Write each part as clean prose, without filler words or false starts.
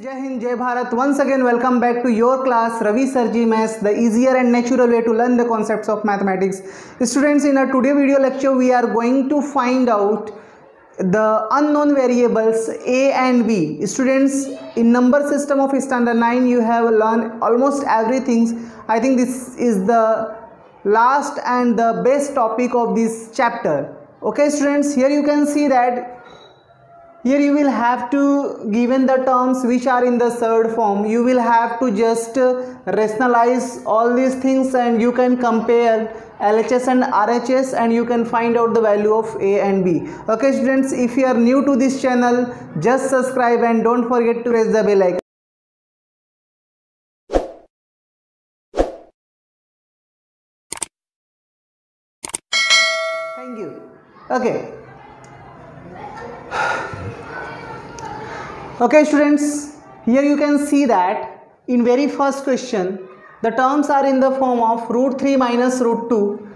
Jai Hind, Jai Bharat. Once again, welcome back to your class, Ravi Sir Ji Maths, the easier and natural way to learn the concepts of mathematics. Students, in our today video lecture, we are going to find out the unknown variables A and B. Students, in number system of standard 9, you have learned almost everything. I think this is the last and the best topic of this chapter. Okay, students, here you can see that here you will have to, given the terms which are in the third form, you will have to just rationalize all these things, and you can compare LHS and RHS and you can find out the value of A and B. Okay students, if you are new to this channel, just subscribe and don't forget to press the bell icon. Thank you. Okay. Okay students, here you can see that in very first question, the terms are in the form of root 3 minus root 2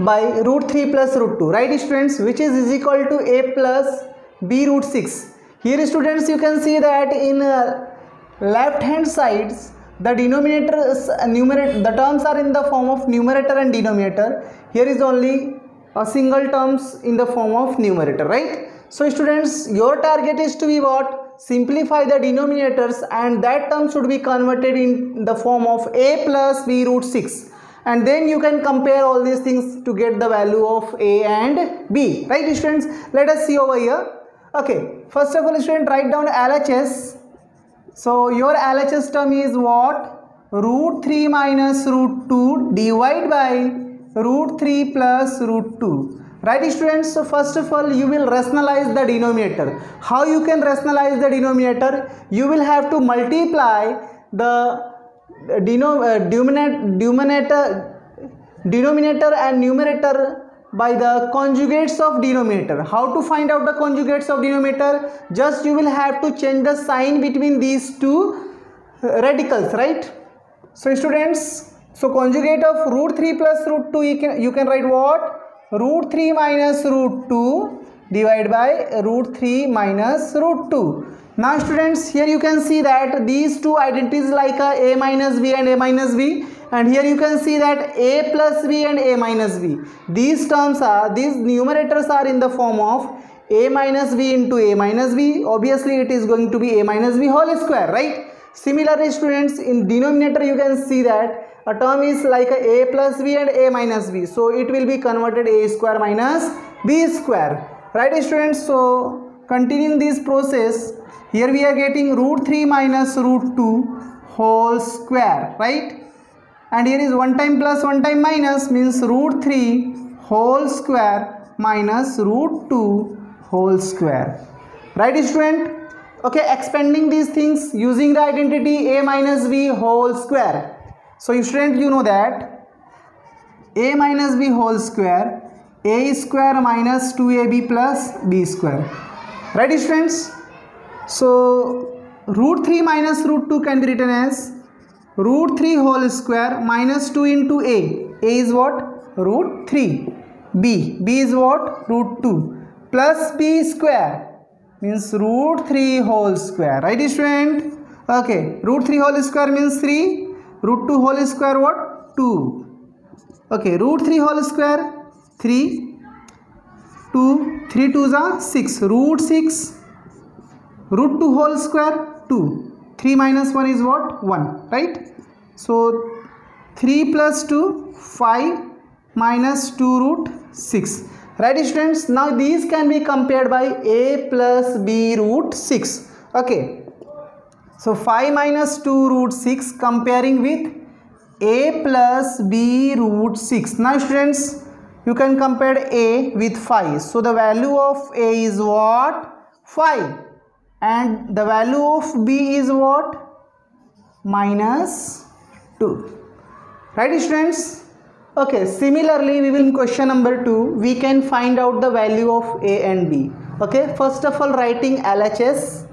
by root 3 plus root 2, right students, which is equal to a plus b root 6. Here students, you can see that in left hand sides, the numerator, the terms are in the form of numerator and denominator. Here is only a single terms in the form of numerator, right? So students, your target is to be what? Simplify the denominators, and that term should be converted in the form of a plus b root 6, and then you can compare all these things to get the value of a and b, right students? Let us see over here. Okay, first of all students, write down LHS. So your LHS term is what? Root 3 minus root 2 divided by root 3 plus root 2. Right students, so first of all you will rationalize the denominator. How you can rationalize the denominator? You will have to multiply the denominator and numerator by the conjugates of denominator. How to find out the conjugates of denominator? Just you will have to change the sign between these two radicals, right? So students, so conjugate of root 3 plus root 2, you can write what? Root 3 minus root 2 divided by root 3 minus root 2. Now students, here you can see that these two identities like a minus b and a minus b, and here you can see that a plus b and a minus b. These terms are, these numerators are in the form of a minus b into a minus b. Obviously it is going to be a minus b whole square, right? Similarly students, in denominator you can see that a term is like a plus b and a minus b, so it will be converted a square minus b square, right students? So continuing this process, here we are getting root 3 minus root 2 whole square, right? And here is one time plus one time minus, means root 3 whole square minus root 2 whole square, right student? Okay, expanding these things using the identity a minus b whole square. So students, you know that a minus b whole square, a square minus 2ab plus b square, right students? So root 3 minus root 2 can be written as root 3 whole square minus 2 into a is what? Root 3, b is what? Root 2, plus b square means root 3 whole square, right student? Okay, root 3 whole square means 3, root 2 whole square what? 2. Okay, root 3 whole square 3, 2, 3 2s are 6, root 6, root 2 whole square 2, 3 minus 1 is what? 1, right? So 3 plus 2 5 minus 2 root 6, right students? Now these can be compared by a plus b root 6. Okay, so 5 minus 2 root 6 comparing with a plus b root 6. Now students, you can compare a with 5. So the value of a is what? 5. And the value of b is what? Minus 2. Right students? Okay, similarly we will in question number 2, we can find out the value of a and b. Okay, first of all writing LHS.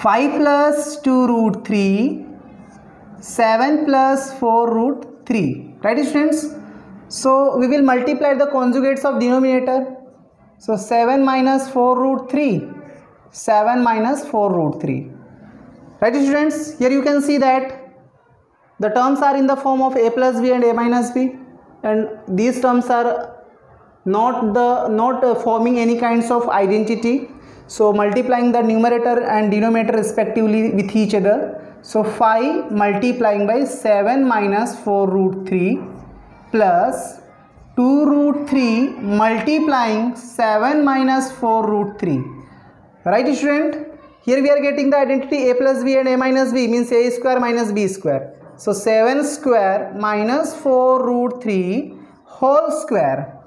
5 plus 2 root 3, 7 plus 4 root 3, right students? So we will multiply the conjugates of denominator. So 7 minus 4 root 3 7 minus 4 root 3. Right students, here you can see that the terms are in the form of a plus b and a minus b, and these terms are not forming any kinds of identity. So multiplying the numerator and denominator respectively with each other. So 5 multiplying by 7 minus 4 root 3 plus 2 root 3 multiplying 7 minus 4 root 3. Right student? Here we are getting the identity a plus b and a minus b, means a square minus b square. So 7 square minus 4 root 3 whole square.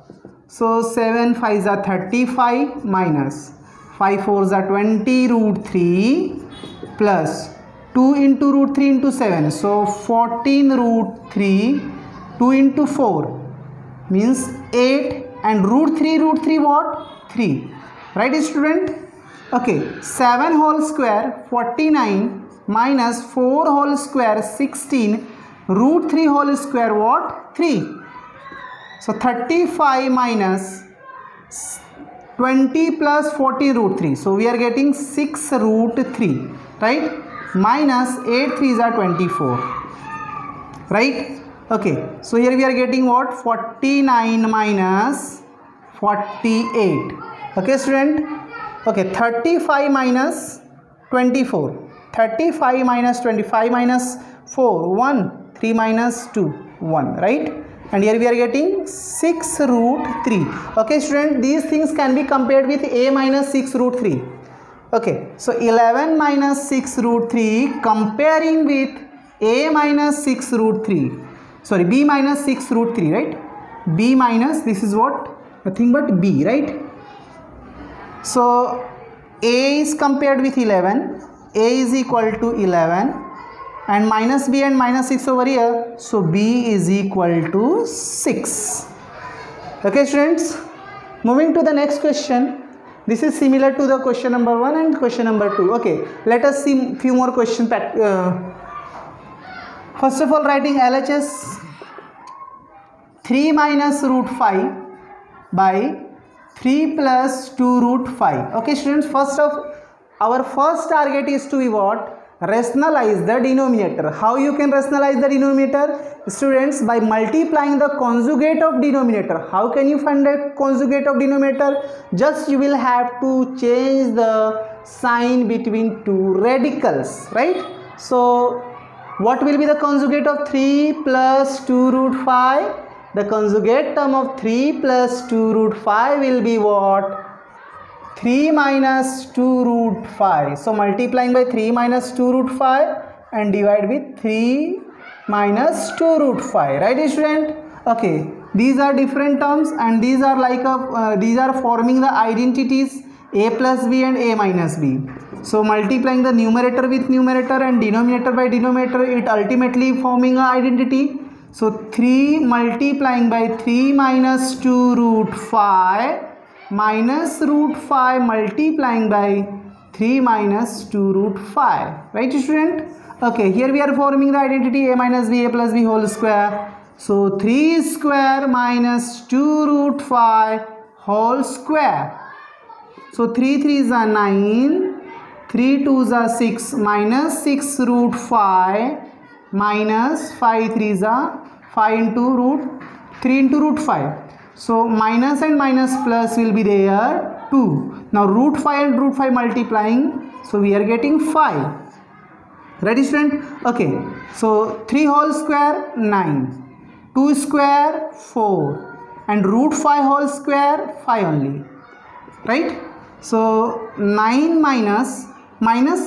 So 7 5s are 35 minus 5 4s are 20 root 3 plus 2 into root 3 into 7. So 14 root 3, 2 into 4 means 8, and root 3 what? 3. Right student? Okay, 7 whole square 49 minus 4 whole square 16 root 3 whole square what? 3. So 35 minus 20 plus 14 root 3. So we are getting 6 root 3. Right? Minus 8 3s are 24. Right? Okay. So here we are getting what? 49 minus 48. Okay student? Okay, 35 minus 24, 35 minus 25 minus 4, 1, 3 minus 2, 1, right? And here we are getting 6 root 3. Okay, student, these things can be compared with a minus 6 root 3. Okay, so 11 minus 6 root 3 comparing with a minus 6 root 3, sorry, b minus 6 root 3, right? B minus, this is what? Nothing but b, right? So a is compared with 11, a is equal to 11, and minus b and minus 6 over here, so b is equal to 6. Okay students, moving to the next question. This is similar to the question number 1 and question number 2. Okay, let us see few more questions. First of all, writing LHS 3 minus root 5 by 3 plus 2 root 5. Okay students, our first target is to be what? Rationalize the denominator. How you can rationalize the denominator? Students, by multiplying the conjugate of denominator. How can you find the conjugate of denominator? Just you will have to change the sign between two radicals, right? So what will be the conjugate of 3 plus 2 root 5? The conjugate term of 3 plus 2 root 5 will be what? 3 minus 2 root 5. So multiplying by 3 minus 2 root 5 and divide with 3 minus 2 root 5. Right student? Okay. These are different terms, and these are like these are forming the identities a plus b and a minus b. So multiplying the numerator with numerator and denominator by denominator, it ultimately forming an identity. So 3 multiplying by 3 minus 2 root 5 minus root 5 multiplying by 3 minus 2 root 5. Right student? Okay, here we are forming the identity a minus b, a plus b whole square. So 3 square minus 2 root 5 whole square. So 3 3s are 9, 3 2s are 6 minus 6 root 5 minus 5 3s are 5 into root 3 into root 5. So minus and minus plus will be there 2. Now root 5 and root 5 multiplying. So we are getting 5. Right student? Okay. So 3 whole square 9. 2 square 4. And root 5 whole square 5 only. Right? So 9 minus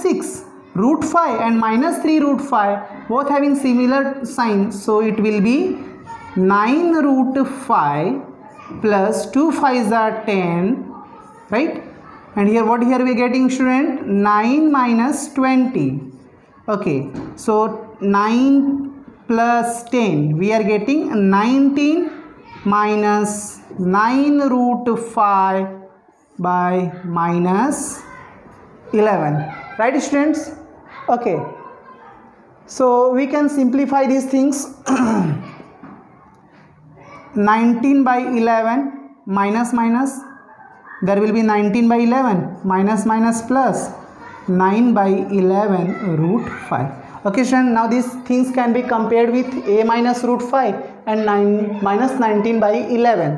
6. Root 5 and minus 3 root 5 both having similar sign, so it will be 9 root 5 plus 2 5s are 10, right? And here what here we are getting student? 9 minus 20. Okay, so 9 plus 10 we are getting 19 minus 9 root 5 by minus 11. Right students? Okay, so we can simplify these things. 19 by 11 minus minus there will be 19/11 minus minus plus 9/11 root 5. Okay student, now these things can be compared with a minus root 5 and 9 minus 19/11.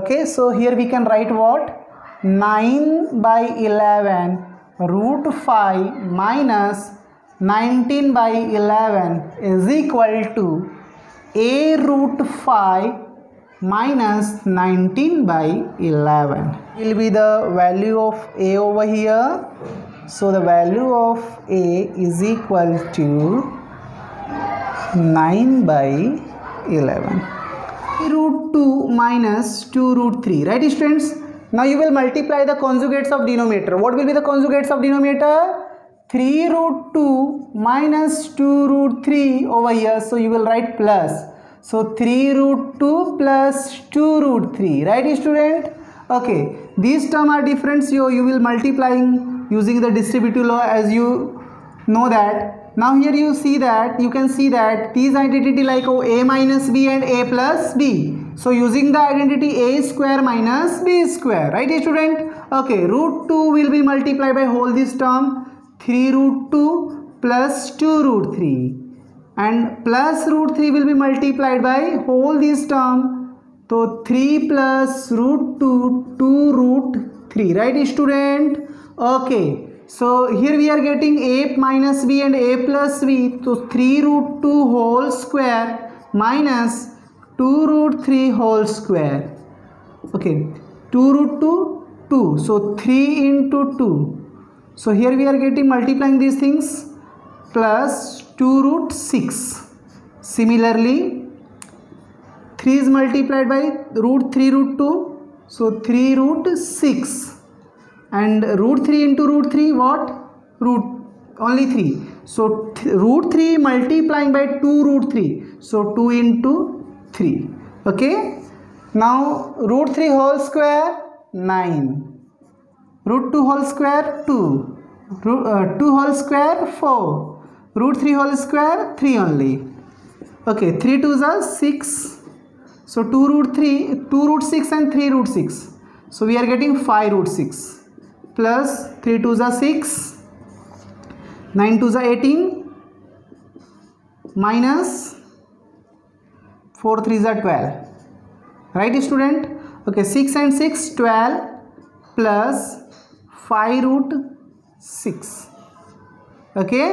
Okay, so here we can write what? 9/11 root 5 minus 19/11 is equal to a root 5 minus 19/11 will be the value of a over here. So the value of a is equal to 9/11. Root 2 minus 2 root 3. Right students? Now you will multiply the conjugates of denominator. What will be the conjugates of denominator? 3 root 2 minus 2 root 3 over here. So you will write plus. So 3 root 2 plus 2 root 3. Right student? Okay. These terms are different. So you will multiplying using the distributive law, as you know that. Now here you see that you can see that these identity like a minus b and a plus b. So using the identity a square minus b square. Right student? Okay. Root 2 will be multiplied by whole this term. 3 root 2 plus 2 root 3, and plus root 3 will be multiplied by whole this term. So 3 plus root 2, 2 root 3. Right student? Okay. So here we are getting a minus b and a plus b. So 3 root 2 whole square minus 2 root 3 whole square. Okay. 2 root 2, 2. So 3 into 2. So here we are getting multiplying these things plus 2 root 6. Similarly, 3 is multiplied by root 3 root 2. So 3 root 6. And root 3 into root 3 what? Root only 3. So root 3 multiplying by 2 root 3. So 2 into 3. Okay. Now root 3 whole square 9. Root 2 whole square 2, root 2 whole square 4, root 3 whole square 3 only. Okay, 3 2s are 6. So 2 root 3, 2 root 6 and 3 root 6. So we are getting 5 root 6 plus 3 2s are 6, 9 2s are 18 minus 4 3s are 12. Right student? Okay, 6 and 6, 12 plus 5 root 6. Okay.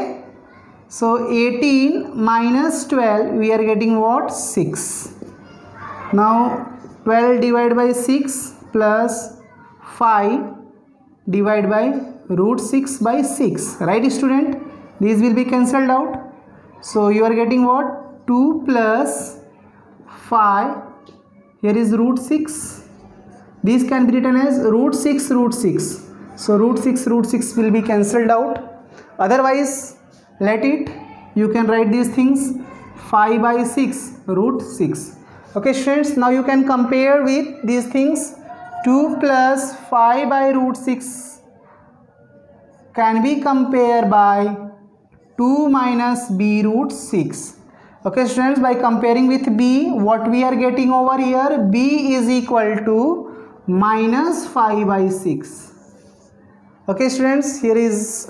So 18 minus 12 we are getting what? 6. Now 12 divided by 6 plus 5 divided by root 6 by 6. Right student? These will be cancelled out. So you are getting what? 2 plus 5. Here is root 6. These can be written as root 6 root 6. So root 6 will be cancelled out. Otherwise, let it. You can write these things 5 by 6 root 6. Okay students, now you can compare with these things. 2 plus 5 by root 6 can be compared by 2 minus b root 6. Okay students, by comparing with b, what we are getting over here? B is equal to minus 5 by 6. Okay students,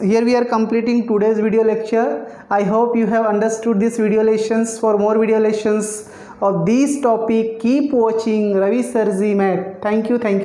here we are completing today's video lecture. I hope you have understood this video lessons. For more video lessons of this topic, keep watching Ravi Sir Ji Maths. Thank you.